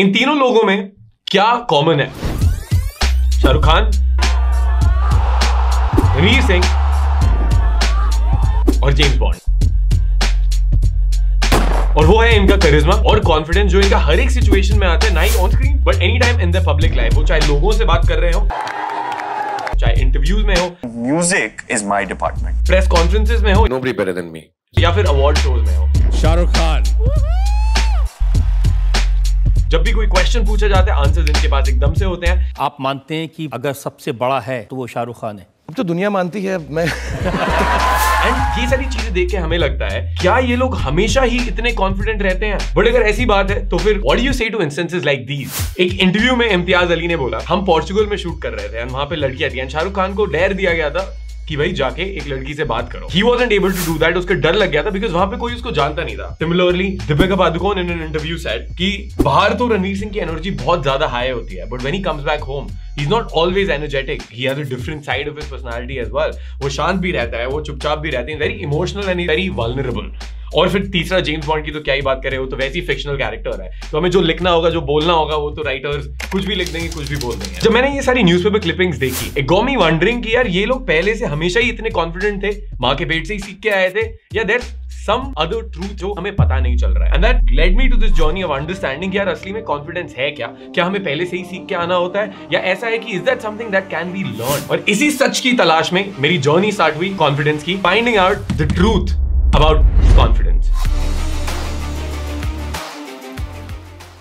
इन तीनों लोगों में क्या कॉमन है? शाहरुख खान, रणवीर सिंह और जेम्स बॉन्ड। और वो है इनका करिश्मा और कॉन्फिडेंस जो इनका हर एक सिचुएशन में आता है, ना ही on screen but any time in the public life. वो चाहे लोगों से बात कर रहे हो, चाहे इंटरव्यूज में हो, music is my department, press conferences में हो, नोबडी बेटर देन मी, या फिर अवार्ड शोज में हो। शाहरुख खान, जब भी कोई क्वेश्चन पूछा जाता है आंसर्स इनके पास एकदम से होते हैं। आप मानते हैं कि अगर सबसे बड़ा है तो वो शाहरुख खान है? अब तो दुनिया मानती है मैं। एंड ये सारी चीजें देख के हमें लगता है क्या ये लोग हमेशा ही इतने कॉन्फिडेंट रहते हैं? बट अगर ऐसी बात है तो फिर what do you say to instances like these? एक इंटरव्यू में इम्तियाज अली ने बोला, हम पोर्चुगल में शूट कर रहे थे एंड वहां पे लड़कियां थी, शाहरुख खान को डेयर दिया गया था कि भाई जाके एक लड़की से बात करो। He wasn't able to do that, उसके डर लग गया था बिकॉज वहाँ पे कोई उसको जानता नहीं था। Similarly, Deepika Padukone in an interview said कि बाहर तो रणवीर सिंह की एनर्जी बहुत ज्यादा हाई होती है, but when he comes back home, he's not always energetic. He has a different side of his personality as well. वो शांत भी रहता है, वो चुपचाप भी रहते हैं, very emotional and very vulnerable. और फिर तीसरा जेम्स बॉन्ड की तो क्या ही बात करें, वो तो वैसे ही फिक्शनल कैरेक्टर है, तो हमें जो लिखना होगा जो बोलना होगा वो तो राइटर्स कुछ भी लिख देंगे कुछ भी बोल देंगे। जब मैंने ये सारी न्यूज़पेपर क्लिपिंग्स देखी, इट गॉट मी वंडरिंग कि यार ये लोग पहले से हमेशा ही इतने कॉन्फिडेंट थे, माँ के पेट से ही सीख के आए थे, या देयर सम अदर ट्रूथ जो हमें पता नहीं चल रहा है। And that led me to this journey of understanding यार असली में कॉन्फिडेंस है क्या, क्या हमें पहले से ही सीख के आना होता है या ऐसा है कि is that something that can be learn. और इसी सच की तलाश में मेरी जर्नी स्टार्ट हुई कॉन्फिडेंस की, finding out the truth about confidence.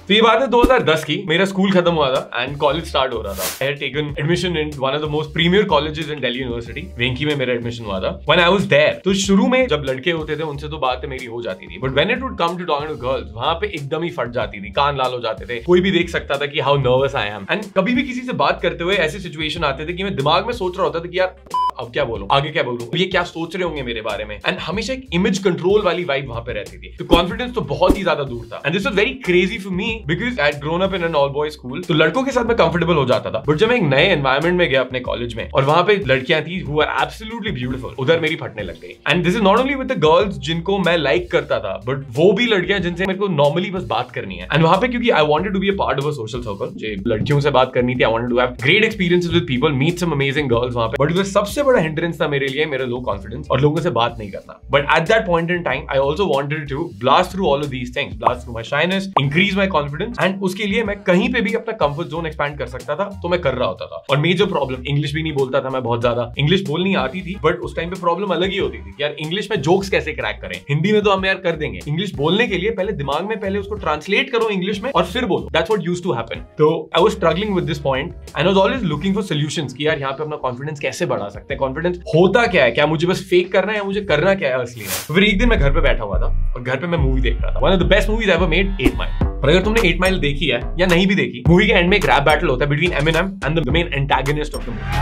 तो ये बात है 2010 की, मेरा स्कूल खत्म हुआ था एंड कॉलेज स्टार्ट हो रहा था। I had taken admission in one of the most premier colleges in Delhi University, वेंकी में मेरा एडमिशन हुआ था। When I was there, तो शुरू में जब लड़के होते थे उनसे तो बातें मेरी हो जाती थी, but when it would come to talking to girls, वहाँ पे एकदम ही फट जाती थी, कान लाल हो जाते थे, कोई भी देख सकता था कि how nervous I am। And कभी भी किसी से बात करते हुए ऐसे सिचुएशन आते थे कि मैं दिमाग में सोच रहा होता था कि यार अब क्या बोलूं, आगे क्या बोलूं, ये क्या सोच रहे होंगे मेरे बारे में। एंड हमेशा एक इमेज कंट्रोल वाली वाइब वहां पे रहती थी, तो कॉन्फिडेंस तो बहुत ही ज्यादा दूर था। And this was very crazy for me because I had grown up in an all boy school, तो लड़कों के साथ मैं कंफर्टेबल हो जाता था, बट जब मैं एक नए एनवायरमेंट में गया अपने कॉलेज में और वहां पे लड़कियां थी हु आर एब्सोल्युटली ब्यूटीफुल, उधर मेरी फटने लग गई। And this is not only with the girls जिनको मैं लाइक करता था, बट वो भी लड़कियां जिनसे मेरे को नॉर्मली बस बात करनी है। एंड वहां पे क्योंकि I wanted to be a part of a social circle, जो लड़कियों से बात करनी थी, I wanted to have great experiences with people, meet some amazing girls वहां पे, बट वो सबसे बड़ा हिंड्रेंस था मेरे लिए मेरा लो कॉन्फिडेंस और लोगों से बात नहीं करना। But at that point in time I also wanted to blast through all of these things, blast through my shyness, increase my confidence, and उसके लिए मैं कहीं पे भी अपना कंफर्ट जोन एक्सपैंड कर सकता था, तो मैं कर रहा होता था। और मेजर प्रॉब्लम, इंग्लिश भी नहीं बोलता था मैं, बहुत ज्यादा इंग्लिश बोलनी आती थी बट उस टाइम पे प्रॉब्लम अलग ही होती थी कि यार इंग्लिश में जोक्स कैसे क्रैक करें, हिंदी में तो हम यार कर देंगे, इंग्लिश बोलने के लिए पहले दिमाग में पहले उसको ट्रांसलेट करो इंग्लिश में और फिर बोलो, that's what used to happen. तो I was struggling with this point and I was always looking for solutions कि यार यहाँ पे अपना कॉन्फिडेंस कैसे बढ़ा सकते हैं, कॉन्फिडेंस होता क्या है, क्या मुझे बस फेक करना है या मुझे करना क्या है असली में। तो फिर एक दिन मैं घर पे बैठा हुआ था और घर पे मैं मूवी देख रहा था, one of the best movies ever made, 8 mile. और अगर तुमने 8 माइल देखी है या नहीं भी देखी, मूवी के एंड में एक रैप बैटल होता है between Eminem and the main antagonist of the movie.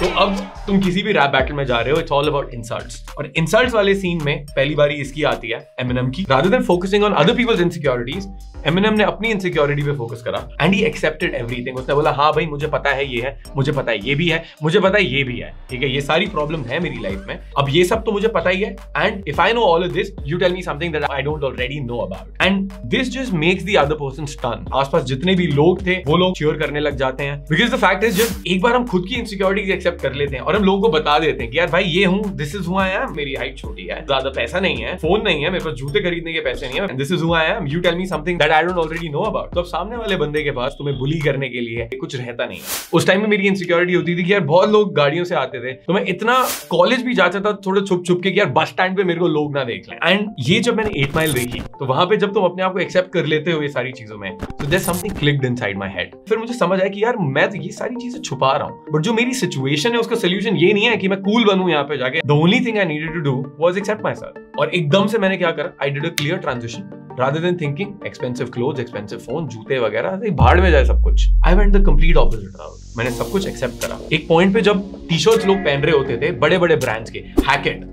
तो अब तुम किसी भी रैप बैटल में जा रहे हो, इट्स ऑल अबाउट इंसल्ट्स, और इंसल्ट्स वाले सीन में पहली बारी इसकी आती है एमिनेम की। Rather than focusing on other people's insecurities, Eminem ने अपनी इनसिक्योरिटी पे फोकस करा एंड ही एक्सेप्टेड एवरीथिंग। उसने बोला हाँ भाई मुझे पता है ये है, मुझे पता है ये भी है, मुझे पता है ये भी है, ठीक है ये सारी प्रॉब्लम है मेरी लाइफ में, अब ये सब तो मुझे पता ही है, and if I know all of this you tell me something that I don't already know about. And this just makes the other person stun. आसपास जितने भी लोग थे वो लोग चीयर करने लग जाते हैं बिकॉज द फैक्ट इज जब एक बार हम खुद की इनसिक्योरिटीज एक्सेप्ट कर लेते हैं और हम लोगों को बता देते हैं कि यार भाई ये हूँ, this is who I am, मेरी हाइट छोटी है, ज्यादा पैसा नहीं है, फोन नहीं है, मेरे पास जूते खरीदने के पैसे नहीं है, this is who I am, you tell me something that I don't already know about. तो अब सामने वाले बंदे के पास तुम्हें बुली करने के लिए कुछ रहता नहीं। उस टाइम में मेरी इनसिक्योरिटी होती थी कि यार बहुत लोग गाड़ियों से आते थे, तो मैं इतना कॉलेज भी जाता था थोड़ा छुप छुप के कि यार बस स्टैंड पे मेरे को लोग ना देख लें। एंड ये जब मैंने 8 माइल देखी तो वहां पे जब तुम अपने आप को एक्सेप्ट कर लेते हो ये सारी चीजों में, तो there something clicked inside my head. फिर मुझे समझ आया कि यार मैं तो ये सारी चीजें छुपा रहा हूँ, बट जो मेरी सिचुएशन है उसका सोल्यूशन ये नहीं है कि मैं कूल बनूं यहाँ पे जाके। The only thing I needed to do was accept my self. और एकदम से मैंने क्या करा, I did a clear transition. Rather than thinking expensive clothes, expensive phone, जूते वगैरह भाड़ में जाए सब कुछ, I went the complete opposite route. मैंने सब कुछ एक्सेप्ट करा। एक पॉइंट पे जब टी शर्ट्स लोग पहन रहे होते थे बड़े बड़े ब्रांड्स के, Hackett,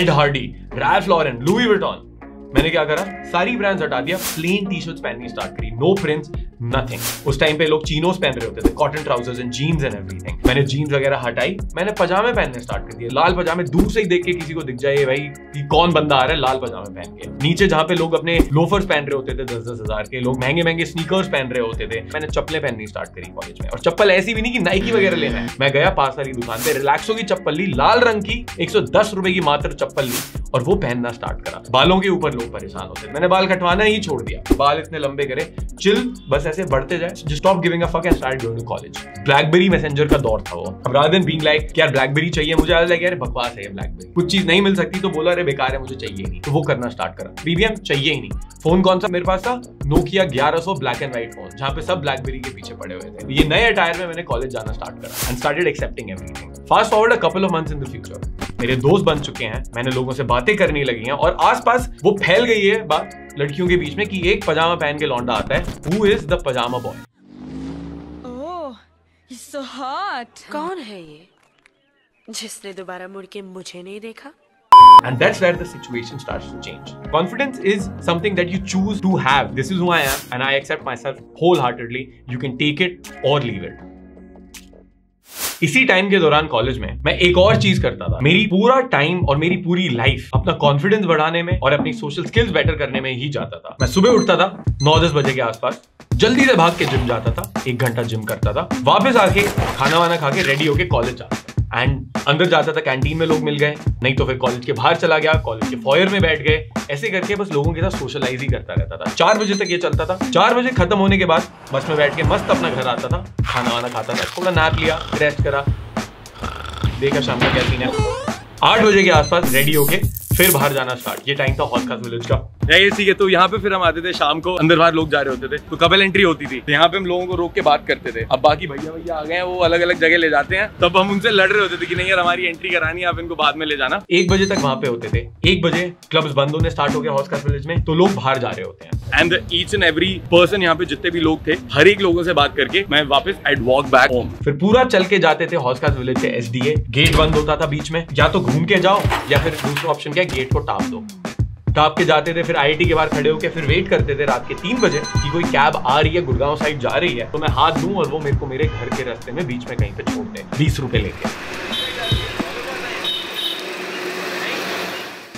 Ed Hardy, Ralph Lauren, Louis Vuitton, मैंने क्या करा सारी ब्रांड्स हटा दिया, प्लेन टी शर्ट्स पहननी स्टार्ट करी, नो प्रिंट्स, नथिंग। उस टाइम पे लोग चीनोस पहन रहे होते थे, cotton trousers and jeans and everything. मैंने जीन्स वगैरह हटाई, मैंने पजामे पहनने स्टार्ट कर दिए, लाल पजामे। दूर से ही देख के किसी को दिख जाए भाई कि कौन बंदा आ रहा है लाल पजामे पहन के। नीचे जहाँ पे लोग अपने लोफर्स पहन रहे होते थे 10-10 हजार के, लोग महंगे महंगे स्नीकर्स पहन रहे होते थे, मैंने चप्पलें पहननी स्टार्ट करी कॉलेज में। और चप्पल ऐसी भी नहीं कि नाइकी वगैरह लेना है। मैं गया पास वाली दुकान पे, रिलैक्सो की चप्पल ली, लाल रंग की 110 रुपए की मात्र चप्पल ली और वो पहनना स्टार्ट करा। बालों के ऊपर लोग परेशान होते हैं, मैंने बाल कटवाना ही छोड़ दिया। बाल इतने लंबे करे, चिल बस ऐसे बढ़ते जाए। Stop giving a fuck and start going to college. BlackBerry messenger का दौर था वो। अब रादर देन बीइंग लाइक यार ब्लैकबेरी चाहिए मुझे, आज लगे यार बकवास है ब्लैकबेरी, कुछ चीज नहीं मिल सकती तो बोला अरे बेकार है मुझे चाहिए नहीं, तो वो करना स्टार्ट करा। BBM चाहिए ही नहीं। फोन कौन सा मेरे पास था, Nokia 1100 black and white phone, जहाँ पे सब ब्लैकबेरी के पीछे पड़े हुए थे। ये नए अटायर में मैंने कॉलेज जाना स्टार्ट करा and started accepting everything. Fast forward a couple of months in the future, मेरे दोस्त बन चुके हैं, मैंने लोगों से बातें करने लगी हैं और आसपास वो फैल गई है बात लड़कियों के बीच में कि एक पजामा पहन के लौंडा आता है, who is the pyjama boy. Oh he is so hot. कौन है ये जिसने दोबारा मुड़ के मुझे नहीं देखा? And that's where the situation starts to change. Confidence is something that you choose to have. This is who I am and I accept myself wholeheartedly. You can take it or leave it. इसी time के दौरान college में मैं एक और चीज करता था। मेरी पूरा टाइम और मेरी पूरी लाइफ अपना कॉन्फिडेंस बढ़ाने में और अपनी सोशल स्किल्स बेटर करने में ही जाता था। मैं सुबह उठता था 9-10 बजे के आसपास, जल्दी से भाग के जिम जाता था, 1 घंटा जिम करता था, वापस आके खाना वाना खा के रेडी होके कॉलेज जाता था। एंड अंदर जाता था, कैंटीन में लोग मिल गए, नहीं तो फिर कॉलेज के बाहर चला गया, कॉलेज के फॉयर में बैठ गए, ऐसे करके बस लोगों के साथ सोशलाइज ही करता रहता था। 4 बजे तक ये चलता था। 4 बजे खत्म होने के बाद बस में बैठ के मस्त अपना घर आता था, खाना वाना खाता था, थोड़ा नैप लिया, रेस्ट करा, देखा शाम का क्या सीन है। 8 बजे के आसपास रेडी होके फिर बाहर जाना स्टार्ट। ये टाइम था हॉल खास विलेज का। ठीक है, तो यहाँ पे फिर हम आते थे शाम को, अंदर बाहर लोग जा रहे होते थे तो कपल एंट्री होती थी, यहाँ पे हम लोगों को रोक के बात करते थे। अब बाकी भैया आ गए हैं, वो अलग अलग जगह ले जाते हैं, तब हम उनसे लड़ रहे होते थे कि नहीं यार हमारी एंट्री करानी है, आप इनको बाद में ले जाना। 1 बजे तक वहाँ पे होते थे। 1 बजे क्लब्स बंद होने स्टार्ट हो गया हॉल खास विलेज में, तो लोग बाहर जा रहे होते हैं। And each and every person, यहाँ पे जितने भी लोग थे, हर एक लोगों से बात करके मैं वापस आई वॉक बैक होम। फिर पूरा चल के जाते थे हॉल खास विलेज से SDA, गेट बंद होता था बीच में, या तो घूम के जाओ या फिर दूसरा ऑप्शन क्या, गेट को टाप दो। टाप के जाते थे, फिर IIT के बाहर खड़े होकर फिर वेट करते थे रात के 3 बजे कि कोई कैब आ रही है, गुड़गांव साइड जा रही है, तो मैं हाथ दूं और वो मेरे को मेरे घर के रास्ते में बीच में कहीं पे छोड़ दे, 20 रुपए लेके।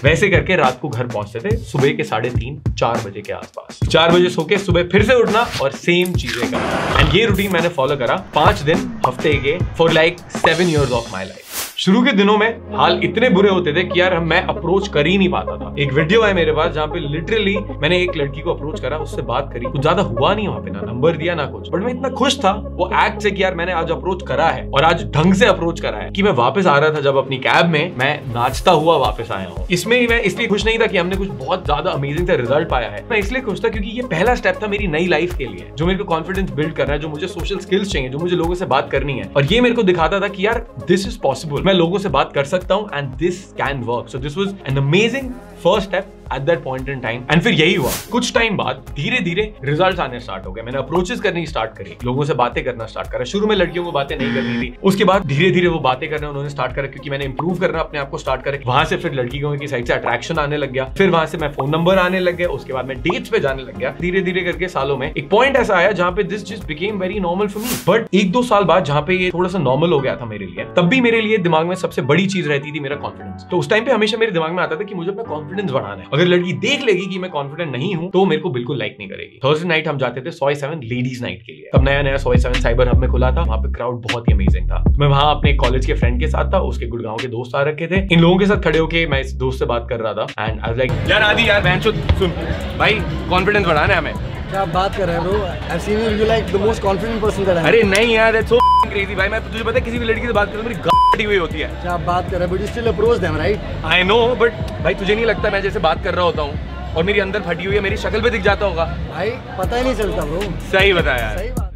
वैसे करके रात को घर पहुंचते थे सुबह के 3:30-4 बजे के आसपास। 4 बजे सो के सुबह फिर से उठना और सेम चीजें करना। एंड ये रूटीन मैंने फॉलो करा 5 दिन हफ्ते के for like 7 years of my life. शुरू के दिनों में हाल इतने बुरे होते थे कि यार मैं अप्रोच कर ही नहीं पाता था। एक वीडियो है मेरे पास जहाँ पे लिटरली मैंने एक लड़की को अप्रोच करा, उससे बात करी, कुछ ज्यादा हुआ नहीं, वहाँ पे ना नंबर दिया ना कुछ, बट मैं इतना खुश था वो एक्ट से कि यार मैंने आज अप्रोच करा है और आज ढंग से अप्रोच करा है कि मैं वापस आ रहा था जब अपनी कैब में, मैं नाचता हुआ वापस आया हूँ। इसमें मैं इसलिए खुश नहीं था कि हमने कुछ बहुत ज्यादा अमेजिंग सा रिजल्ट पाया है, मैं इसलिए खुश था क्योंकि ये पहला स्टेप था मेरी नई लाइफ के लिए, जो मेरे को कॉन्फिडेंस बिल्ड करना है, जो मुझे सोशल स्किल्स चाहिए, जो मुझे लोगों से बात करनी है। और ये मेरे को दिखाता था कि यार दिस इज पॉसिबल, मैं लोगों से बात कर सकता हूं and this can work. So this was an amazing first step at that point in time. And फिर यही हुआ, कुछ टाइम बाद धीरे धीरे रिजल्ट्स आने स्टार्ट हो गए। मैंने अप्रोचेस करनी स्टार्ट करी, लोगों से बातें करना स्टार्ट करा। शुरू में लड़कियों को बातें नहीं करनी थी, उसके बाद धीरे धीरे वो बातें करना उन्होंने स्टार्ट करा क्योंकि मैंने इंप्रूव करना अपने आप को स्टार्ट करा। वहां से फिर लड़कियों की साइड से अट्रैक्शन आने लग गया, फिर वहां से मैं फोन नंबर आने लग गया, उसके बाद मैं डेट्स पे जाने लग गया। धीरे धीरे करके सालों में एक पॉइंट ऐसा आया जहाँ पे this just became very normal for me. But 1-2 साल बाद जहाँ पे ये थोड़ा सा नॉर्मल हो गया था मेरे लिए, तब भी मेरे लिए दिमाग में सबसे बड़ी चीज रहती थी मेरा कॉन्फिडेंस। तो उस टाइम पे हमेशा मेरे दिमाग में आता था कि मुझे अपना कॉन्फिडेंस बढ़ाना है। अगर लड़की देख लेगी कि मैं कॉन्फिडेंट नहीं हूं तो मेरे को बिल्कुल लाइक नहीं करेगी। थर्सडे नाइट हम जाते थे SOI 7 लेडीज नाइट के लिए, तब नया नया SOI 7 साइबर हब में खुला था। वहां पे क्राउड बहुत ही अमेजिंग था। मैं वहां अपने कॉलेज के फ्रेंड के साथ था, उसके गुड़गांव के दोस्त आ रखे थे, इन लोगों के साथ खड़े होके मैं इस दोस्त से बात कर रहा था एंड आई वाज लाइक यार आदि यार बहन सुन भाई कॉन्फिडेंस बढ़ाना है हमें। क्या बात कर रहे हो bro, I seen you you like the most confident person that I. अरे नहीं यार इट्स सो क्रेजी भाई, मैं तुझे पता है किसी भी लड़की से बात करता मेरी हुई होती है। क्या बात कर रहा है, but still approach them right. I know but भाई तुझे नहीं लगता मैं जैसे बात कर रहा होता हूँ और मेरी अंदर फटी हुई है, मेरी शक्ल पे दिख जाता होगा भाई, पता ही नहीं चलता ब्रो। सही बताया यार, सही बात।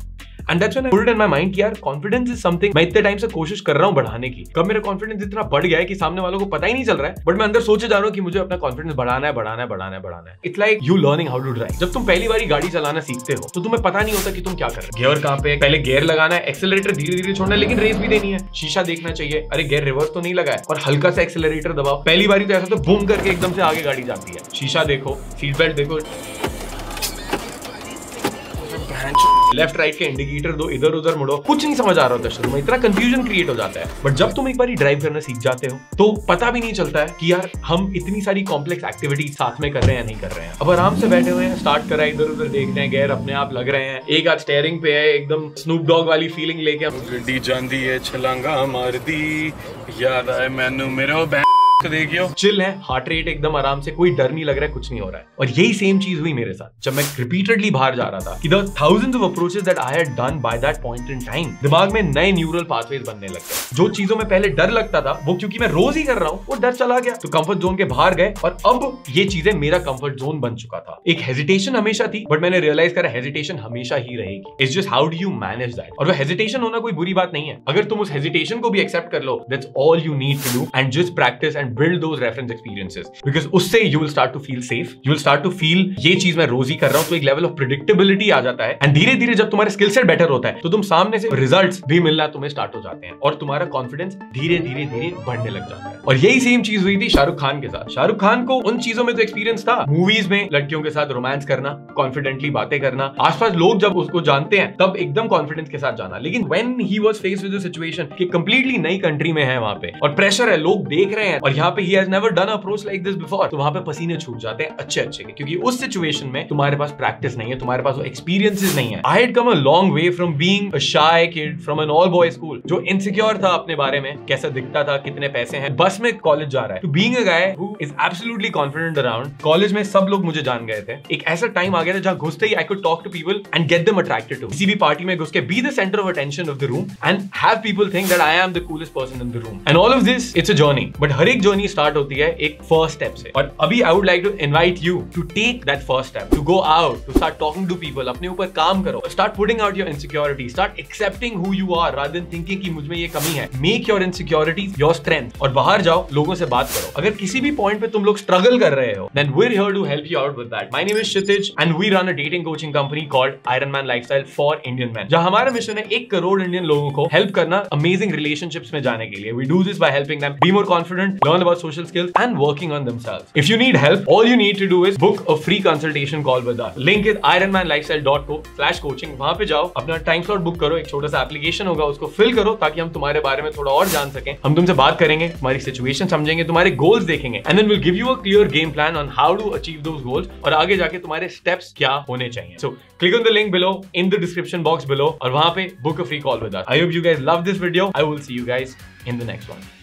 And that's when I put it in my mind कि यार confidence is something मैं इतने टाइम से कोशिश कर रहा हूँ बढ़ाने की। कब मेरा confidence इतना बढ़ गया है कि सामने वालों को पता ही नहीं चल रहा है, बट मैं अंदर सोचे जा रहा हूँ कि मुझे अपना confidence बढ़ाना है। It's like you learning how to drive। जब तुम पहली बारी गाड़ी चलाना सीखते हो तो तुम्हें पता नहीं होता कि तुम क्या कर रहे हो। गियर कहाँ पे, पहले गियर लगाना है, एक्सेलरेटर धीरे धीरे छोड़ना है, लेकिन रेस भी देनी है, शीशा देखना चाहिए, अरे गियर रिवर्स तो नहीं लगा है, और हल्का सा एक्सेलरेटर दबाओ। पहली बारी तो ऐसा तो बूम करके एकदम से आगे गाड़ी जाती है, शीशा देखो, सीट बेल्ट देखो, लेफ्ट राइट के इंडिकेटर दो, इधर उधर मुड़ो, कुछ नहीं समझ आ रहा होता शुरू में, इतना कंफ्यूजन क्रिएट हो जाता है। बट जब तुम एक बार ड्राइव करना सीख जाते हो तो पता भी नहीं चलता है कि यार हम इतनी सारी कॉम्प्लेक्स एक्टिविटीज साथ में कर रहे हैं या नहीं कर रहे हैं। अब आराम से बैठे हुए हैं, स्टार्ट करा, इधर उधर देख रहे हैं, गेयर अपने आप लग रहे हैं, एक हाथ स्टीयरिंग पे है, एकदम स्नूप डॉग वाली फीलिंग लेके गड्डी जांदी है, छलांगा मार दी, याद आए मैनू मेरा देखियो। चिल है, हार्ट रेट एकदम आराम से, कोई डर नहीं लग रहा है, कुछ नहीं हो रहा है। और यही सेम चीज हुई मेरे साथ जब मैं रिपीटेडली बाहर जा रहा था कि the thousands of approaches that I had done by that point in time, दिमाग में नए न्यूरल पाथवेज बनने लगते हैं। जो चीजों में पहले डर लगता था वो क्योंकि मैं रोज ही कर रहा हूँ वो डर चला गया, तो कंफर्ट जोन के बाहर गए और अब ये चीजें मेरा कंफर्ट जोन बन चुका था। एक हेजिटेशन हमेशा थी बट मैंने रियलाइज करा हेजिटेशन हमेशा ही रहेगी, it's just how do you manage that. और वो हेजिटेशन होना कोई बुरी बात नहीं है, अगर तुम उस हेजिटेशन को भी एक्सेप्ट कर लो, that's all you need to do and just practice and build those reference experiences, because उससे you will start to feel safe, you will start to feel ये चीज मैं रोज ही कर रहा हूँ, तो एक level of predictability आ जाता है। एंड धीरे धीरे जब तुम्हारा skill set better होता है तो तुम सामने से results भी मिलना तुम्हें start हो जाते हैं और तुम्हारा confidence धीरे धीरे धीरे बढ़ने लग जाता है। और यही सेम चीज हुई थी शाहरुख खान के साथ। शाहरुख खान को उन चीजों में तो एक्सपीरियंस था, मूवीज में लड़कियों के साथ रोमांस करना, कॉन्फिडेंटली बातें करना, आसपास लोग जब उसको जानते हैं तब एकदम कॉन्फिडेंस के साथ जाना। लेकिन when he was faced with the situation कि कंप्लीटली नई कंट्री में है वहां पे और प्रेशर है, लोग देख रहे हैं और यहाँ पे he has never done approach like this before, तो वहाँ पे पसीने छूट जाते हैं अच्छे के, क्योंकि उस सिचुएशन में तुम्हारे पास प्रैक्टिस नहीं है, तुम्हारे पास वो एक्सपीरियंसेस नहीं है। I had come a long way from being a shy kid from an all boys school, जो insecure था अपने बारे में, कैसा दिखता था, कितने पैसे हैं, बस में कॉलेज जा रहा है, to being a guy who is absolutely confident around। College में सब लोग मुझे जान गए थे, एक ऐसा टाइम आ गया था जहाँ घुसते ही I could talk to people and get them attracted to, किसी भी पार्टी में घुस के be the center of attention of the room and have people think that I am the coolest person in the room, and all of this it's a journey, but हर एक journey start होती है एक first step से। और अभी I would like to invite you to take that first step, to go out, to start talking to people, अपने ऊपर काम करो, start putting out your insecurity, start accepting who you are rather than thinking कि मुझ में ये कमी है। Make your insecurities your strength और बाहर जाओ, लोगों से बात करो। अगर किसी भी पॉइंट पे तुम लोग स्ट्रगल कर रहे हो, then we are here to help you out with that. My name is Kshitij and we run a dating coaching company called Iron Man Lifestyle for Indian man, जहां हमारा मिशन है 1 करोड़ इंडियन लोगों को हेल्प करना amazing relationships में जाने के लिए। We do this by helping them be more confident, learn about social skills and working on themselves. If you need help, all you need to do is book a free consultation call with us. Link is ironmanlifestyle.co/coaching. वहाँ पे जाओ, अपना time slot book करो, एक छोटा सा application होगा उसको फिल करो ताकि हम तुम्हारे बारे में थोड़ा और जान सकें। हम तुमसे बात करेंगे, तुम्हारी सिचुएशन समझेंगे, तुम्हारे गोल्स देखेंगे and then we'll give you a clear game plan on how to achieve those goals और आगे जाके तुम्हारे स्टेप्स क्या होने चाहिए। So click on the link below in the description box below और वहाँ पे book a free call with us. I hope you guys love this video. I will see you guys in the next one.